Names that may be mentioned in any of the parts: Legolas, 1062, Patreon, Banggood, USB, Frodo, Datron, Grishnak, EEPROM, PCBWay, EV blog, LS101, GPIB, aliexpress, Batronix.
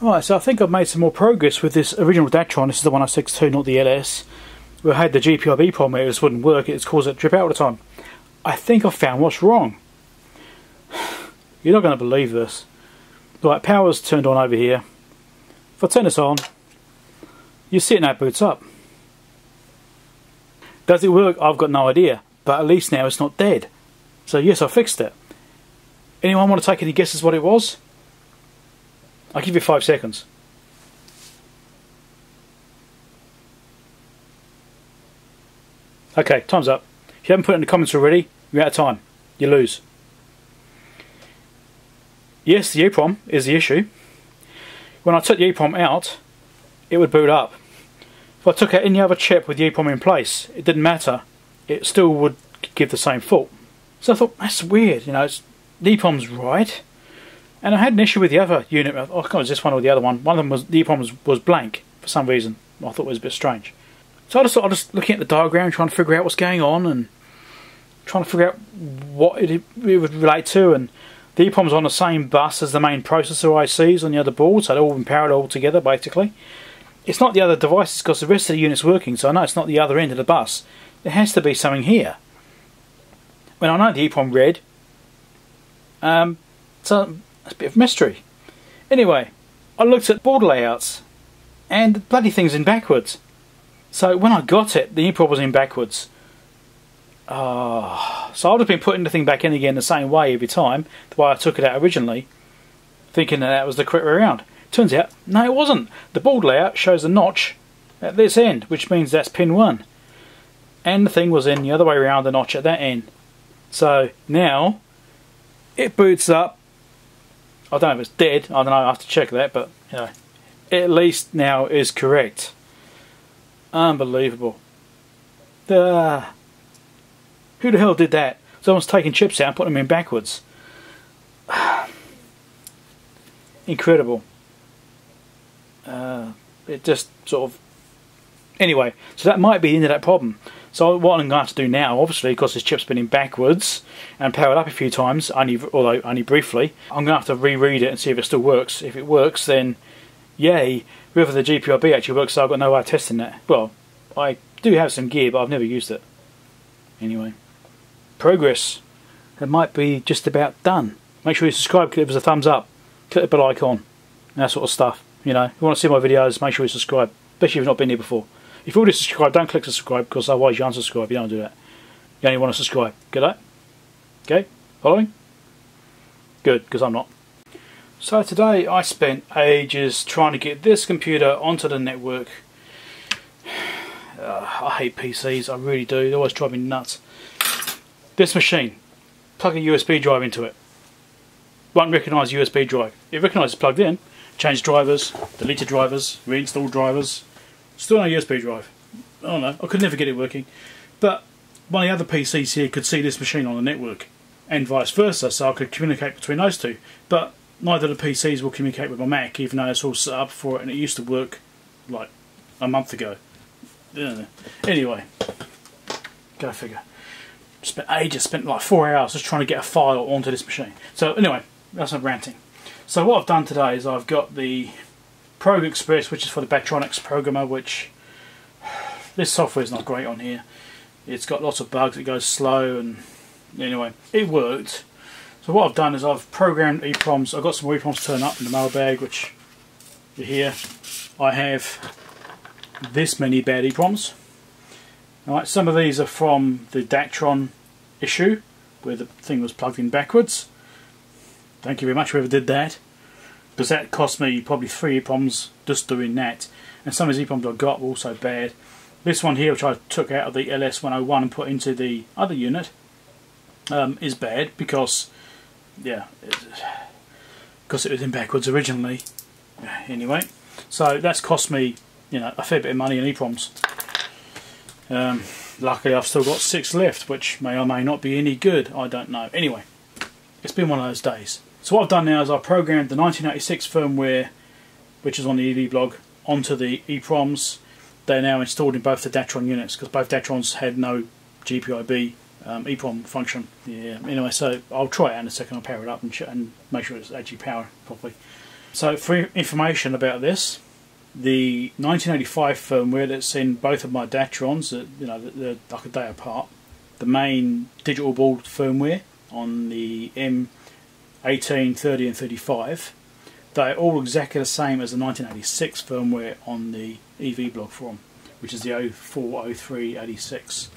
Alright, so I think I've made some more progress with this original Datron. This is the 1062, not the LS. We had the GPIB problem where it just wouldn't work, it just caused it to drip out all the time. I think I've found what's wrong. You're not going to believe this. Right, power's turned on over here. If I turn this on, you see it now boots up. Does it work? I've got no idea, but at least now it's not dead. So yes, I fixed it. Anyone want to take any guesses what it was? I'll give you 5 seconds. Okay, time's up. If you haven't put it in the comments already, you're out of time. You lose. Yes, the EEPROM is the issue. When I took the EEPROM out, it would boot up. If I took out any other chip with the EEPROM in place, it didn't matter. It still would give the same fault. So I thought, that's weird, you know, the EEPROM's right. And I had an issue with the other unit. I can't remember this one or the other one. One of them was the EEPROM was blank for some reason. I thought it was a bit strange. So I just thought I was looking at the diagram, trying to figure out what's going on, and trying to figure out what it would relate to. And the EEPROM's on the same bus as the main processor ICs on the other board, so they're all in parallel together basically. It's not the other devices because the rest of the unit's working, so I know it's not the other end of the bus. There has to be something here. When I know the EEPROM read, so it's a bit of a mystery. Anyway, I looked at board layouts, and the bloody thing's in backwards. So when I got it, the EEPROM was in backwards. So I've just been putting the thing back in again the same way every time, the way I took it out originally, thinking that was the correct way around. Turns out, no it wasn't. The board layout shows a notch at this end, which means that's pin 1. And the thing was in the other way around, the notch at that end. So now, it boots up. I don't know if it's dead, I don't know, I have to check that, but you know, it at least now is correct. Unbelievable. Who the hell did that? Someone's taking chips out and putting them in backwards. Incredible. It just sort of... Anyway, so that might be the end of that problem. So what I'm going to have to do now, obviously, because this chip's been in backwards and powered up a few times, although only briefly, I'm going to have to reread it and see if it still works. If it works, then yay, whether the GPIB actually works, so I've got no way of testing that. Well, I do have some gear, but I've never used it. Anyway, progress. It might be just about done. Make sure you subscribe, give us a thumbs up, click the bell icon, and that sort of stuff. You know, if you want to see my videos, make sure you subscribe, especially if you've not been here before. If you already subscribed, don't click subscribe, because otherwise you unsubscribe. You don't do that. You only want to subscribe. Get that? Okay? Following? Good, because I'm not. So today I spent ages trying to get this computer onto the network. I hate PCs, I really do, they always drive me nuts. This machine, plug a USB drive into it. Won't recognise USB drive. It recognises plugged in, change drivers, deleted drivers, reinstall drivers. Still no USB drive. Oh no, I could never get it working. But one of the other PCs here could see this machine on the network, and vice versa, so I could communicate between those two. But neither of the PCs will communicate with my Mac, even though it's all set up for it, and it used to work like a month ago. Anyway, go figure. Spent ages, spent like 4 hours just trying to get a file onto this machine. So anyway, that's not ranting. So what I've done today is I've got the PCBWay, which is for the Batronix programmer, which this software is not great on here. It's got lots of bugs, it goes slow, and anyway, it worked. So what I've done is I've programmed EEPROMs. I've got some EEPROMs turned up in the mailbag, which are here. I have this many bad EEPROMs. Alright, some of these are from the Datron issue where the thing was plugged in backwards. Thank you very much whoever did that, because that cost me probably 3 EEPROMs just doing that. And some of these EEPROMs I got were also bad. This one here, which I took out of the LS101 and put into the other unit, is bad because, yeah, because it was in backwards originally. Anyway, so that's cost me, you know, a fair bit of money in EEPROMs. Luckily I've still got 6 left, which may or may not be any good, I don't know. Anyway, it's been one of those days. So what I've done now is I've programmed the 1986 firmware, which is on the EV blog, onto the EEPROMs. They're now installed in both the Datron units, because both Datrons had no GPIB EEPROM function. Yeah, anyway, so I'll try it out in a second, I'll power it up and make sure it's actually powered properly. So for information about this, the 1985 firmware that's in both of my Datrons, you know, they're like a day apart, the main digital board firmware on the M18, 30 and 35, they're all exactly the same as the 1986 firmware on the EV blog form, which is the 040386.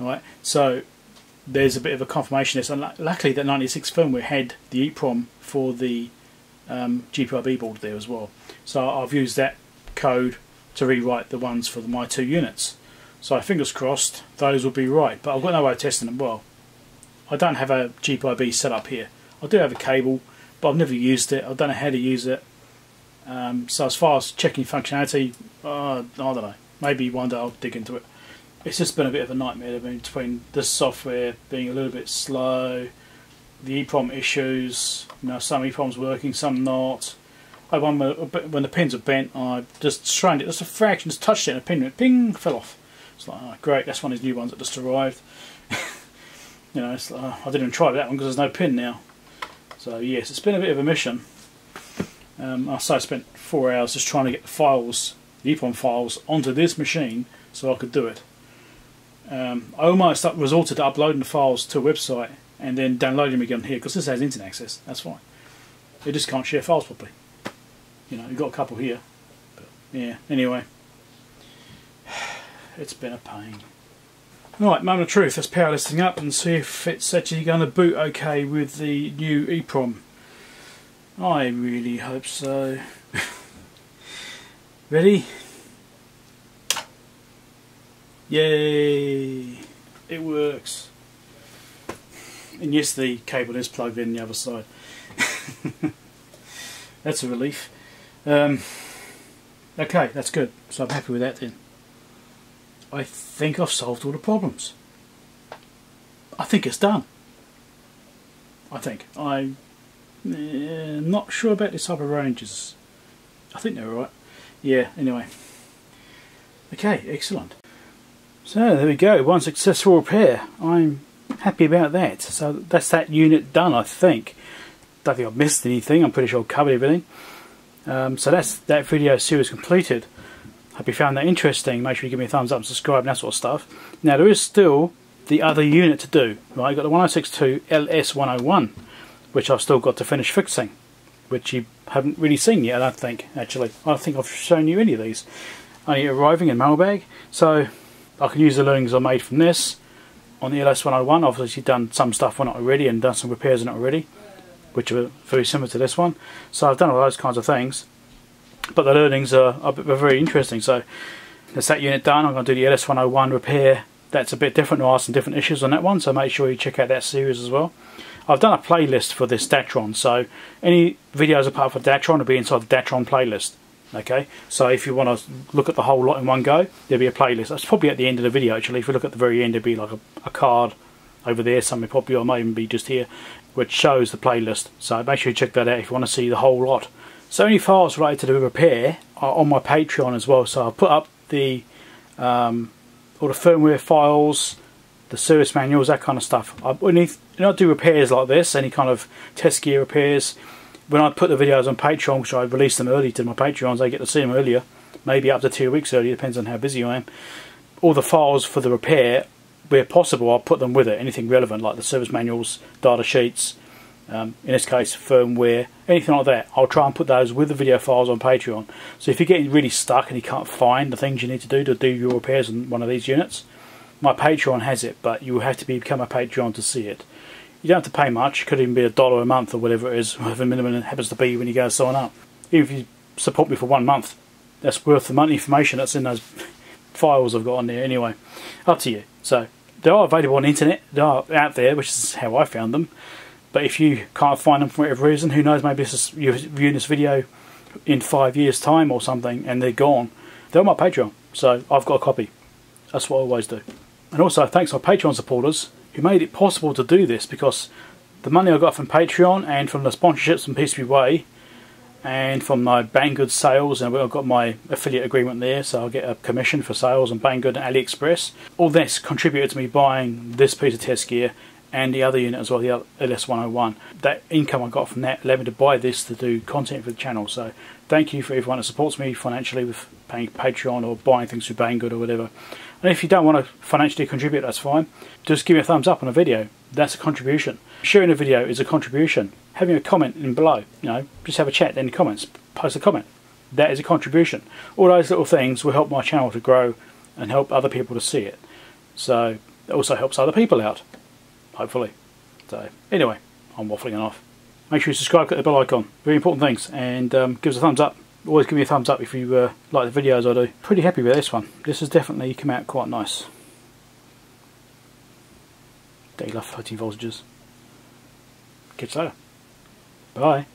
Alright, so there's a bit of a confirmation there. So luckily that 96 firmware had the EEPROM for the GPIB board there as well. So I've used that code to rewrite the ones for my two units. So fingers crossed those will be right, but I've got no way of testing them. Well, I don't have a GPIB set up here. I do have a cable, but I've never used it. I don't know how to use it. So as far as checking functionality, I don't know. Maybe one day I'll dig into it. It's just been a bit of a nightmare between this software being a little bit slow, the EEPROM issues, you know, some EEPROMs working, some not. When the pins are bent, I just strained it, just a fraction, just touched it and a pin, ping, fell off. It's like, oh great, that's one of these new ones that just arrived. You know, it's like, oh, I didn't even try that one because there's no pin now. So yes, it's been a bit of a mission. I spent 4 hours just trying to get the files, the EEPROM files, onto this machine so I could do it. I almost resorted to uploading the files to a website and then downloading them again here, because this has internet access, that's fine. It just can't share files properly. You know, you've got a couple here, but yeah, anyway. It's been a pain. Right, moment of truth, let's power this thing up and see if it's actually going to boot okay with the new EEPROM. I really hope so. Ready? Yay! It works. And yes, the cable is plugged in the other side. That's a relief. Okay, that's good. So I'm happy with that then. I think I've solved all the problems. I think it's done. I think. I'm not sure about this type of ranges. I think they're alright. Yeah, anyway. Okay, excellent. So there we go, one successful repair. I'm happy about that. So that's that unit done, I think. Don't think I've missed anything, I'm pretty sure I've covered everything. So that's that video series completed. Hope you found that interesting. Make sure you give me a thumbs up and subscribe and that sort of stuff. Now there is still the other unit to do, right? You've got the 1062 LS101, which I've still got to finish fixing, which you haven't really seen yet, I don't think, actually. I don't think I've shown you any of these. Only arriving in mailbag. So I can use the learnings I made from this on the LS101. I've obviously done some stuff on it already and done some repairs on it already, which are very similar to this one. So I've done all those kinds of things. But the learnings are very interesting. So that's that unit done. I'm going to do the LS101 repair. That's a bit different. There are some different issues on that one, so make sure you check out that series as well. I've done a playlist for this Datron, so any videos apart from Datron will be inside the Datron playlist. Okay, so if you want to look at the whole lot in one go, there'll be a playlist. That's probably at the end of the video actually. If you look at the very end, there'll be like a card over there, something probably, or may even be just here, which shows the playlist. So make sure you check that out if you want to see the whole lot. So any files related to the repair are on my Patreon as well, so I'll put up the all the firmware files, the service manuals, that kind of stuff. When I do repairs like this, any kind of test gear repairs, when I put the videos on Patreon, which I release them early to my Patreons, they get to see them earlier, maybe up to 2 weeks early, depends on how busy I am. All the files for the repair, where possible, I'll put them with it, anything relevant like the service manuals, data sheets, in this case firmware, anything like that. I'll try and put those with the video files on Patreon. So if you're getting really stuck and you can't find the things you need to do your repairs on one of these units, my Patreon has it, but you will have to become a Patreon to see it. You don't have to pay much, it could even be $1 a month or whatever it is, whatever minimum it happens to be when you go sign up. Even if you support me for 1 month, that's worth the money, information that's in those files I've got on there anyway. Up to you. So they are available on the internet, they are out there, which is how I found them. But if you can't find them for whatever reason, who knows, maybe you're viewing this video in 5 years time or something and they're gone. They're on my Patreon, so I've got a copy. That's what I always do. And also thanks to my Patreon supporters who made it possible to do this, because the money I got from Patreon and from the sponsorships from PCBWay and from my Banggood sales, and I've got my affiliate agreement there, so I'll get a commission for sales on Banggood and AliExpress. All this contributed to me buying this piece of test gear and the other unit as well, the LS101. That income I got from that allowed me to buy this to do content for the channel. So thank you for everyone that supports me financially with paying Patreon or buying things through Banggood or whatever. And if you don't want to financially contribute, that's fine. Just give me a thumbs up on a video. That's a contribution. Sharing a video is a contribution. Having a comment in below, you know, just have a chat in the comments, post a comment. That is a contribution. All those little things will help my channel to grow and help other people to see it. So it also helps other people out, hopefully. So anyway, I'm waffling off. Make sure you subscribe, click the bell icon, very important things, and give us a thumbs up. Always give me a thumbs up if you like the videos I do. Pretty happy with this one. This has definitely come out quite nice. Don't you love floating voltages? Catch you later. Bye.